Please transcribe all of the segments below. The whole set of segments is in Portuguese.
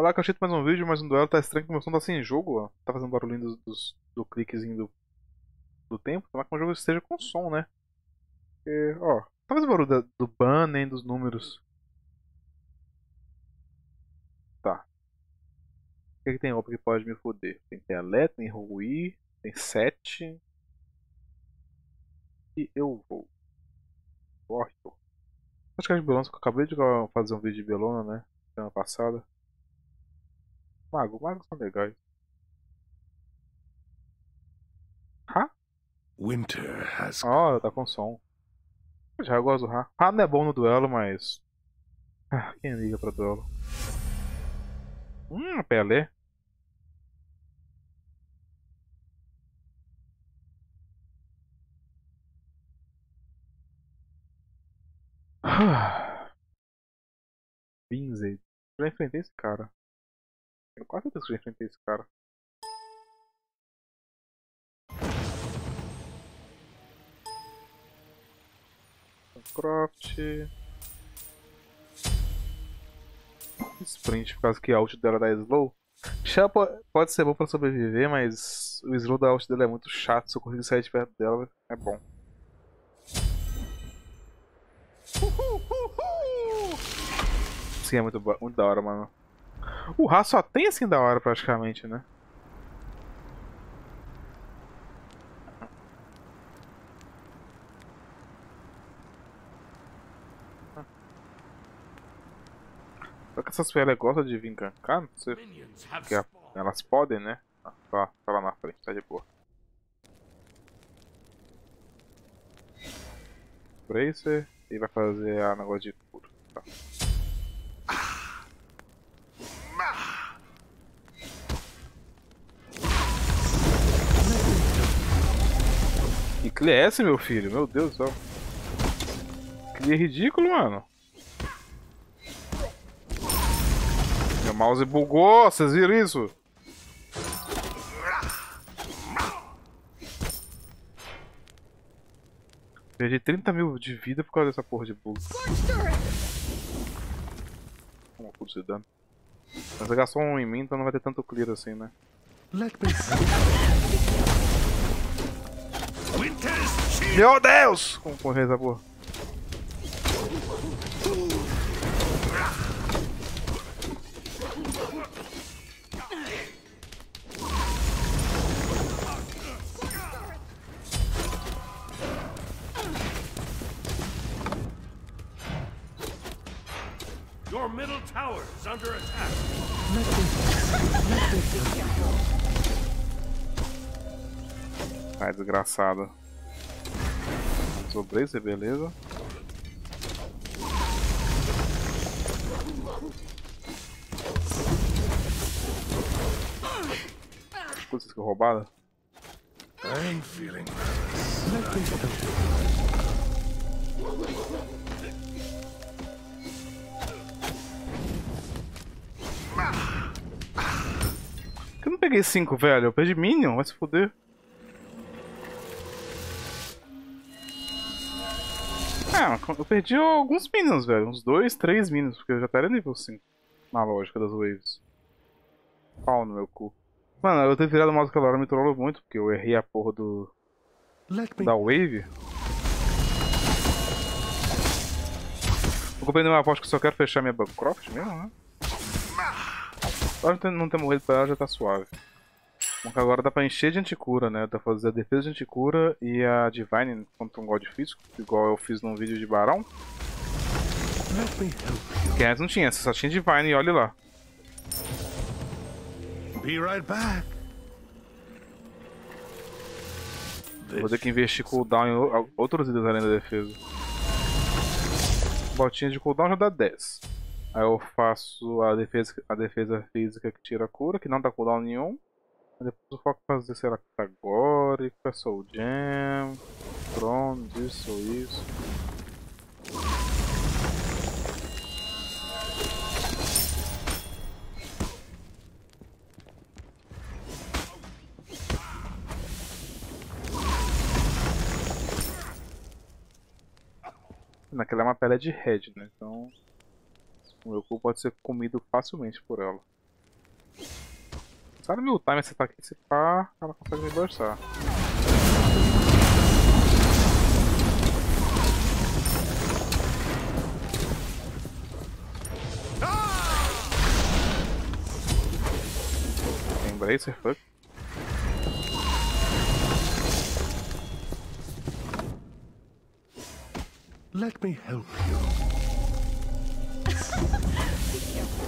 Olá, Cachito, mais um vídeo, mais um duelo. Tá estranho que o meu som tá sem jogo, ó. Tá fazendo barulhinho do cliquezinho do tempo. Tomara que o jogo esteja com som, né? Porque, ó, tá fazendo barulho do ban, nem dos números. Tá. O que, é que tem roupa que pode me foder? Tem P.A.L.E., tem R.U.I., tem 7. E eu vou. Gosto. Acho que é de Belona, que eu acabei de fazer um vídeo de Belona, né? Semana passada. Magos são legais. Ha? Winter has... Oh, tá com som. Eu já gosto do Ha. Ha não é bom no duelo, mas... Ah, quem liga pra duelo? P.A.L.E. Binzei. Já enfrentei esse cara. Eu quase certeza que já enfrentei esse cara. Bancroft. Sprint, por causa que a ult dela dá slow. Chá pode ser bom pra sobreviver, mas o slow da ult dela é muito chato. Se eu conseguir sair de perto dela, é bom. Sim, é muito da hora, mano. O R.U.I. só tem assim da hora, praticamente, né? Só que essas férias gostam de vir gankar, não sei. Porque elas podem, né? Ah, tá lá na frente, tá de boa. Bracer e vai fazer a negócio de cura. Tá. Clear é esse, meu filho, meu Deus do céu. Clear é ridículo, mano. Meu mouse bugou, vocês viram isso? Perdi 30 mil de vida por causa dessa porra de bug. Como tudo se dano. Mas gastou um em mim, então não vai ter tanto clear assim, né? Meu Deus! Como correr essa porra? Your middle tower is under attack. Ai, desgraçado. Sobrei, você beleza? Putz, isso que é roubada? Por que eu não peguei 5, velho? Eu perdi Minion, vai se foder. Eu perdi alguns minions, velho. Uns 2, 3 minions, porque eu já estaria nível 5. Na lógica das waves. Pau no meu cu. Mano, eu ter virado o mouse aquela hora me trollou muito, porque eu errei a porra do... da wave. Eu comprei uma aposta que só quero fechar minha Bancroft mesmo, né? Agora não ter morrido pra ela já tá suave. Bom, que agora dá pra encher de anticura, né? Dá pra fazer a defesa de anticura e a Divine contra um god físico, igual eu fiz num vídeo de Barão. Que antes não tinha, só tinha Divine e olha lá. Be right back. Vou ter que investir cooldown em outros itens além da defesa. Botinha de cooldown já dá 10. Aí eu faço a defesa física que tira a cura, que não dá cooldown nenhum. Depois eu foco para fazer, será que Tagore, Soul Jam, Cronos, isso. Naquela é uma pele de head, né? Então o meu cu pode ser comido facilmente por ela. Sabe meu time, esse ataque, esse pá, ela consegue me burstrar. Tem Bracer, fuck. Let me help you.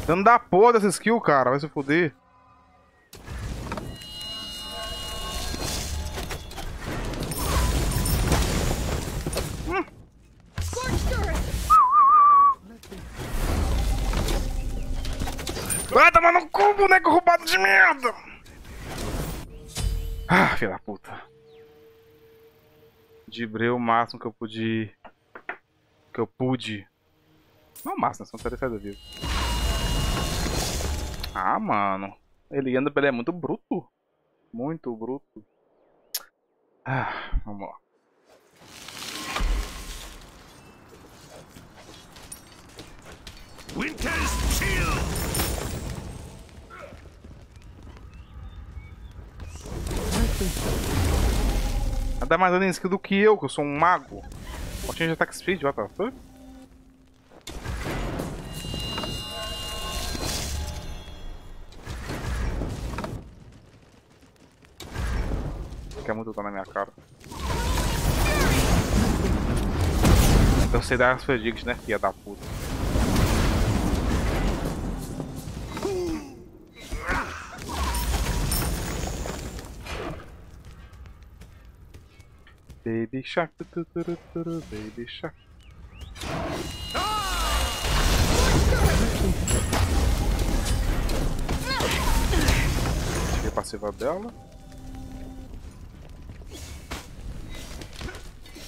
Dando da porra dessa skill, cara, vai se foder. Scorch turret. Vai tomar no cu, boneco roubado de merda. Ah, filha da puta. Dibrei o máximo que eu pude. Não, massa, são 37 vivo. Ah, mano. Ele anda, ele é muito bruto. Muito bruto. Ah, vamos lá. Winter's Shield! Ela dá mais dano em skill do que eu sou um mago. Potinha de ataque speed, what the fuck? Quer muito dar na minha cara. Eu sei dar as predicts, né, filha da puta. Baby Shark, Baby Shark. Tirei a passiva dela.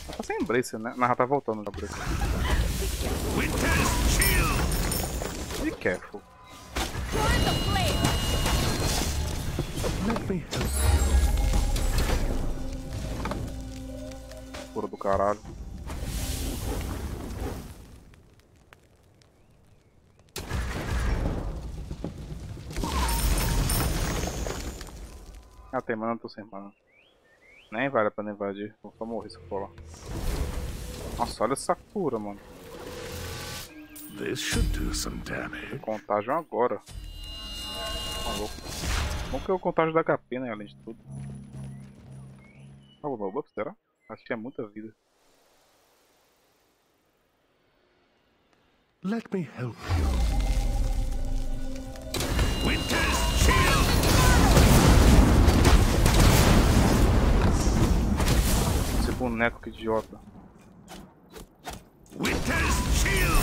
Ela tá sem Bracer, né? Não, ela tá voltando da Bracer. Be careful. Pura do caralho. Ah, tem mana, eu tô sem mana. Nem vale pra nem invadir. Vou só morrer se eu for lá. Nossa, olha essa cura, mano. This should do some damage. Contágio agora. Maluco. Bom que é o contágio da HP, né? Além de tudo. Ah, o meu buff, será? Acho que é muita vida. Let me help you. Winter's Shield. Esse boneco que idiota. Winter's Shield.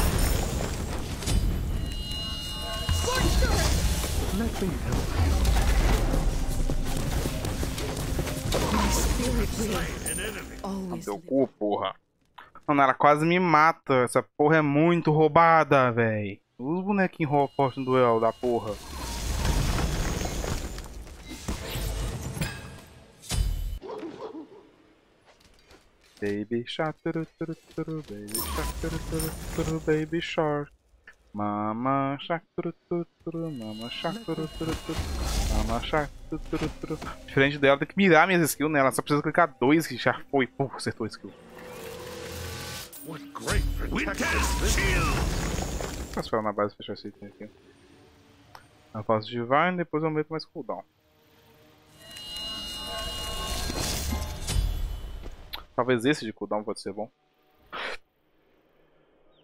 Scorch turret. Let me help you. Seu cu, porra. Mano, ela quase me mata. Essa porra é muito roubada, véi. Os bonequinhos roubam forte no duelo da porra. Baby Shark, Baby Shark, Baby Shark. Mama Shark, Mama Shark, Mama Shark. Diferente dela, tem que mirar minhas skills nela, né? Só precisa clicar 2 que já foi. Puf, acertou a skill. Vou esperar na base fechar esse item aqui. Eu faço Divine, depois eu meto mais cooldown. Talvez esse de cooldown pode ser bom.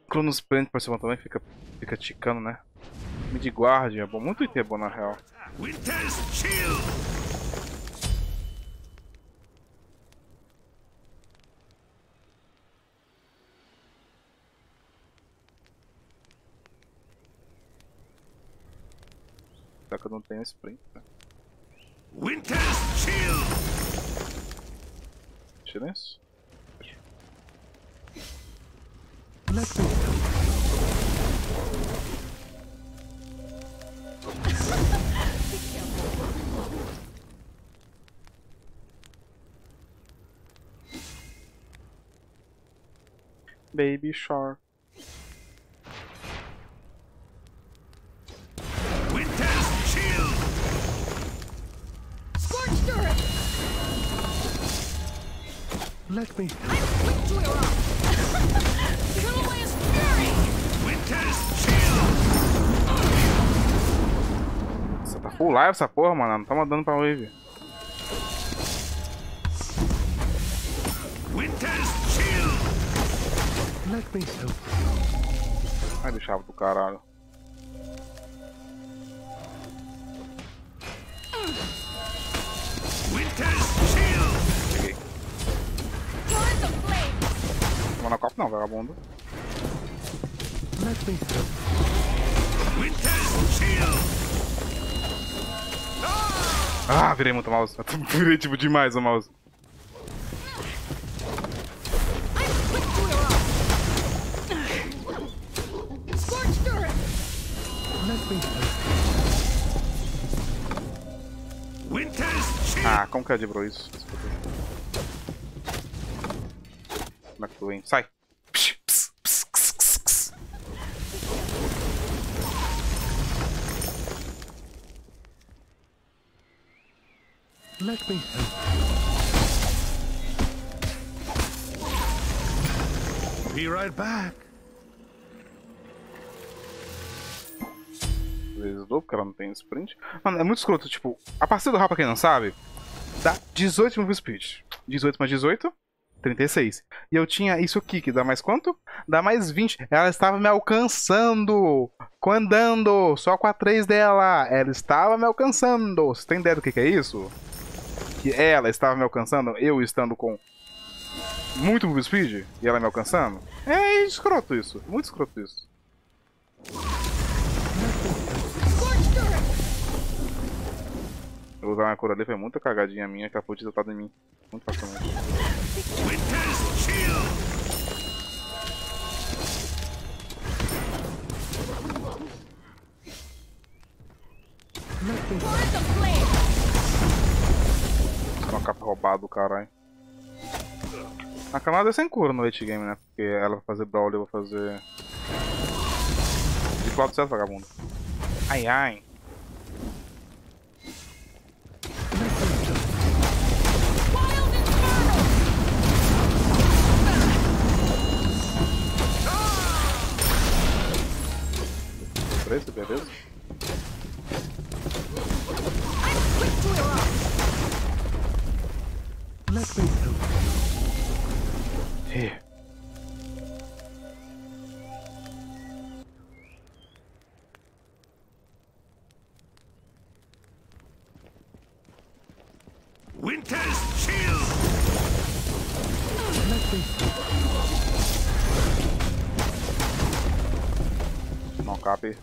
Cronos Plant pra cima também, fica ticando, né? Mid Guard é bom, muito item é bom na real. Winter's Chill. Só que eu não tenho sprint, né? Winter's Chill. Tira isso. Let me Baby Shark. Winter's Shield. Let me. I'm quick to your arm. Kill his fury. Winter's Shield. Nossa, tá full live essa porra, mano. Não tá mandando pra wave. Winter's Shield. Let me help. Ai, deixava do caralho. Na copa não, vagabundo. Ah, virei muito mouse. Virei tipo demais o mouse. Scorch turret. Ah, como que eu adibro isso? Como é que tu vem? Sai! Psh, pss, pss, pss, pss, pss. Let me help. Be right back. O cara não tem sprint. Mano, é muito escroto, tipo, a partida do Rapa, quem não sabe, dá 18 move speed. 18 mais 18? 36. E eu tinha isso aqui, que dá mais quanto? Dá mais 20. Ela estava me alcançando. Andando. Só com a 3 dela. Ela estava me alcançando. Você tem ideia do que é isso? Que ela estava me alcançando, eu estando com muito move speed, e ela me alcançando? É escroto isso. Muito escroto isso. Eu vou usar uma cura ali, foi muita cagadinha minha que a puta tá em mim. Muito facilmente. Uma capa roubada do caralho. A camada é sem cura no late game, né? Porque ela vai fazer brawl, eu vou fazer. De 4 certo, vagabundo. Ai ai. Beleza, beleza. Winter's Shield. Não cabe.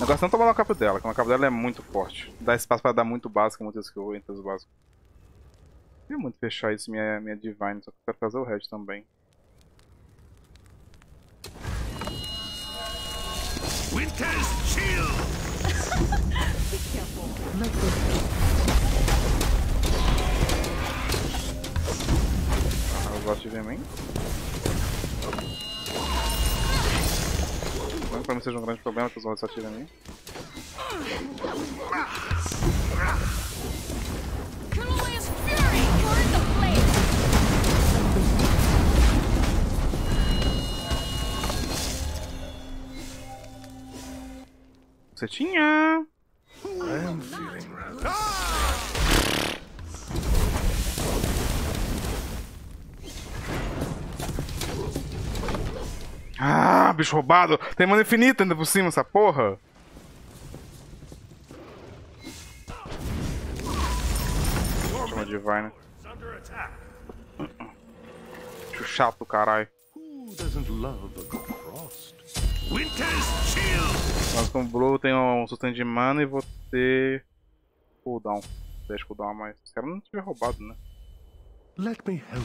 Agora não tomar no capo dela, porque o capo dela é muito forte. Dá espaço pra dar muito básico, muitas skill entre os básicos. Queria muito fechar isso, minha Divine, só que eu quero fazer o resto também. Winter's Shield! Be careful. Ah, eu gosto de ver mim. Pra mim seja um grande problema, que os olhos só atiram em mim. Você tinha! Ah, bicho roubado! Tem mana infinita ainda por cima, essa porra! Chama de Divine. Bicho chato, caralho. Mas com o Blow tem um sustento de mana e vou ter cooldown. 10 cooldown a mais. Esse cara não tiver roubado, né? Let me help.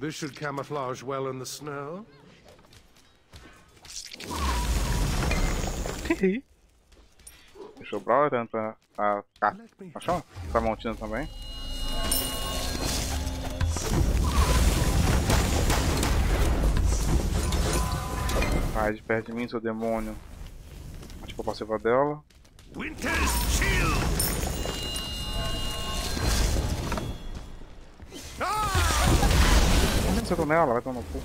This should camouflage well in the snow. Deixa o Brawler entrar a chão? Tá montando também. Sai de perto de mim, seu demônio. Acho que eu passiva dela. Winter's Shield! acontecendo nela, vai tomar no cu.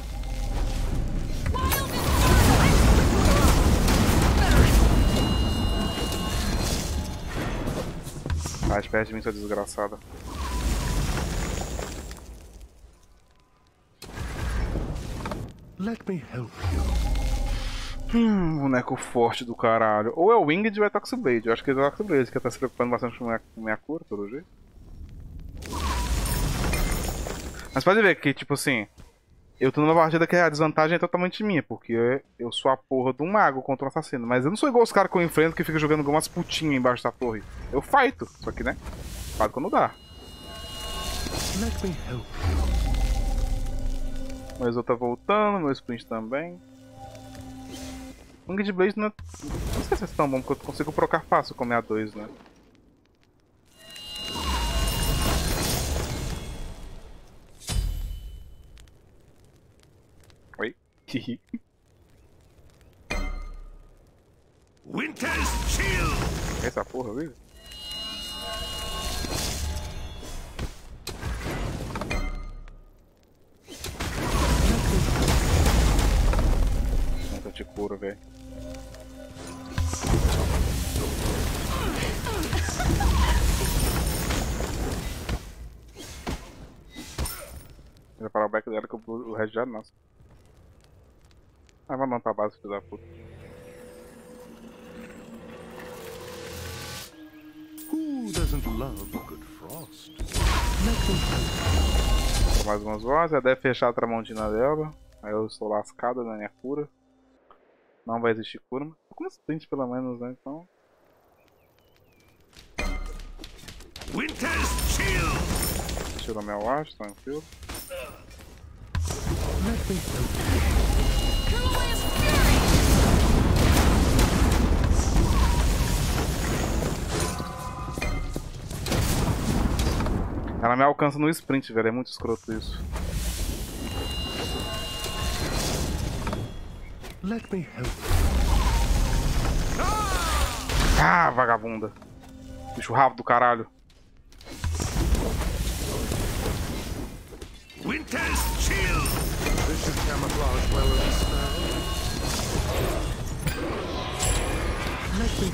As perto de mim, sua desgraçada. Let me help you. Boneco forte do caralho. Ou é o Winged ou é Toxic Blade. Eu acho que é o Toxic Blade, que tá se preocupando bastante com minha cura, pelo jeito. Mas pode ver que, tipo assim, eu tô numa partida que a desvantagem é totalmente minha, porque eu sou a porra de um mago contra um assassino. Mas eu não sou igual os caras que eu enfrento que fica jogando umas putinhas embaixo da torre. Eu fighto, só que, né? Fighto quando dá. Let me help you. Meu Exo tá voltando, meu Sprint também. O Winged Blade não é... Não sei se é tão bom, porque eu consigo procar fácil com a A2, né? Oi? Winter's Shield! Essa porra, viu? De couro, velho. Vou parar o back dela que o resto já nossa. Ah, vai mandar pra base, filho da puta. Who doesn't love a good frost? Mais umas vozes, ela deve fechar a tramontina dela. Aí eu estou lascada na minha cura. Não vai existir cura, mas tô com uma sprint pelo menos, né? Então. Winter's Shield! Tirou meu acho, tranquilo. Ela me alcança no sprint, velho. É muito escroto isso. Let me help. Ah, vagabunda. Bicho rápido do caralho. Winter's Shield. This should camouflage well in the snow. Let me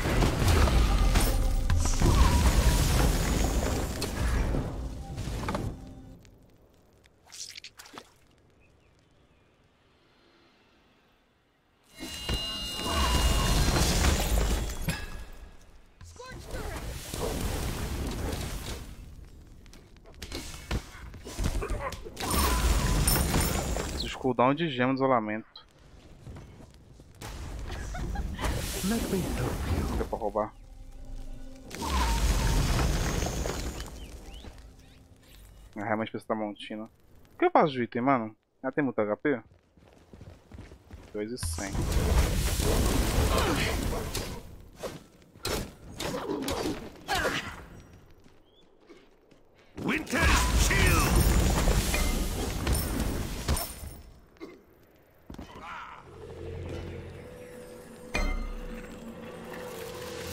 cooldown de gema de isolamento. Não deu pra roubar. Eu realmente preciso da montina. O que eu faço de item, mano? Ela tem muito HP? 2.100. Winter's Shield!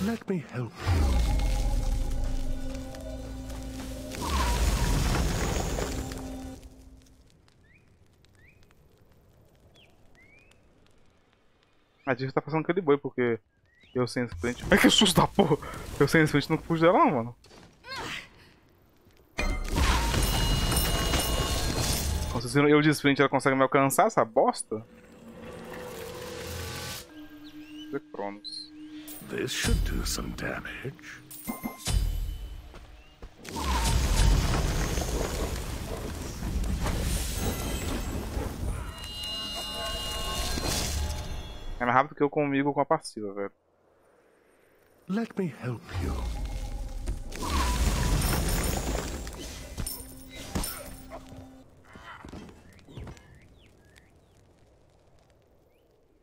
Let me help you. A gente tá passando aquele boi porque eu sem sprint. Ai que susto da porra! Eu sem sprint não fujo dela, não, mano. Se eu de sprint ela consegue me alcançar essa bosta? The Cronos. This should do some damage. É mais rápido que eu comigo com a passiva, velho. Let me help you.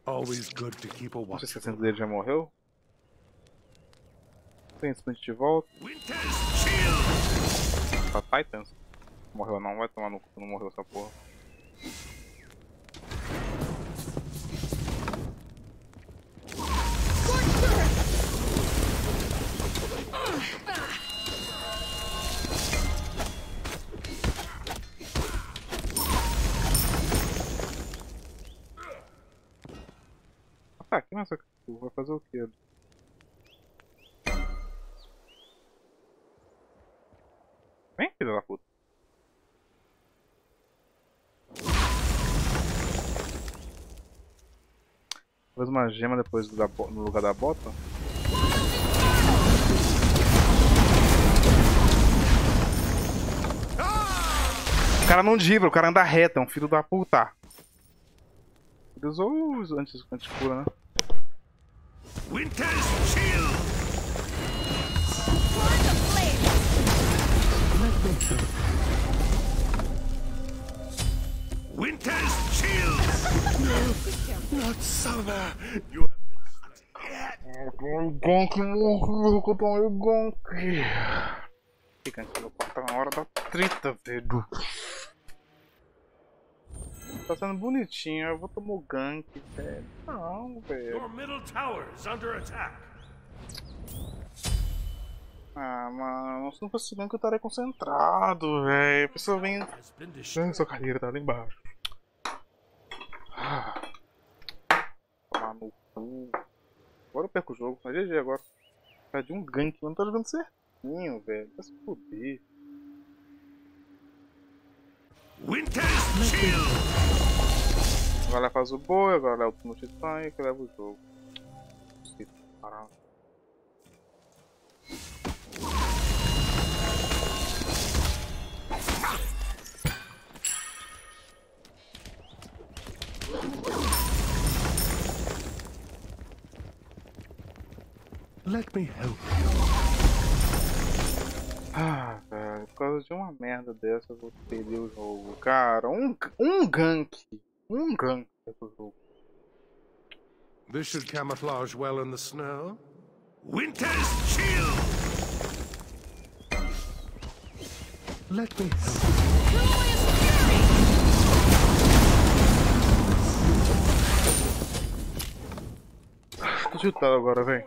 Always good to keep a watch. Você dele já morreu? Tem sprint de volta. Pra Titans. Morreu não, vai tomar no cu, não morreu essa porra. ataque, né? Só que vai fazer o quê? Vem, filha da puta. Talvez uma gema depois no lugar da bota. O cara não dibra, o cara anda reto, é um filho da puta. Ele usou os anticura, né? Winter's Shield! Winter's Shield! No, not summer! You have been gonk, morro, cupom, gonk! Fica aqui no quarto na hora da treta, velho! Tá sendo bonitinho, eu vou tomar o gank, velho. Não, velho. Your middle tower is under attack. Ah, mano, se não fosse gank eu estaria concentrado, velho. A pessoa vem. Sua carreira tá lá embaixo. Ah. Lá no cu. Agora eu perco o jogo, mas GG agora. Perdi um gank, eu não tô jogando certinho, velho. Vai se foder. Winter's Shield! Agora ela faz o boi, agora ela é o último titã e que leva o jogo. Caramba. Let me help you. Ah, cara, por causa de uma merda dessa eu vou perder o jogo. Cara, um gank. Um gank do jogo. This should camouflage well in the snow. Winter's Chill. Let me. Tô chutado agora, velho.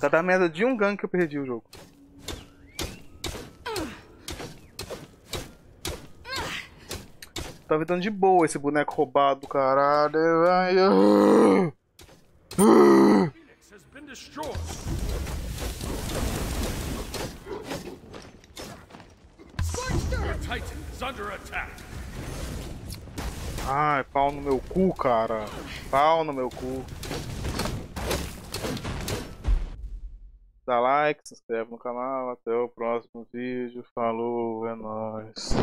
Tá da merda de um gank que eu perdi o jogo. Tá vendo de boa esse boneco roubado, caralho. Ai, pau no meu cu, cara. Pau no meu cu. Dá like, se inscreve no canal. Até o próximo vídeo. Falou, é nóis.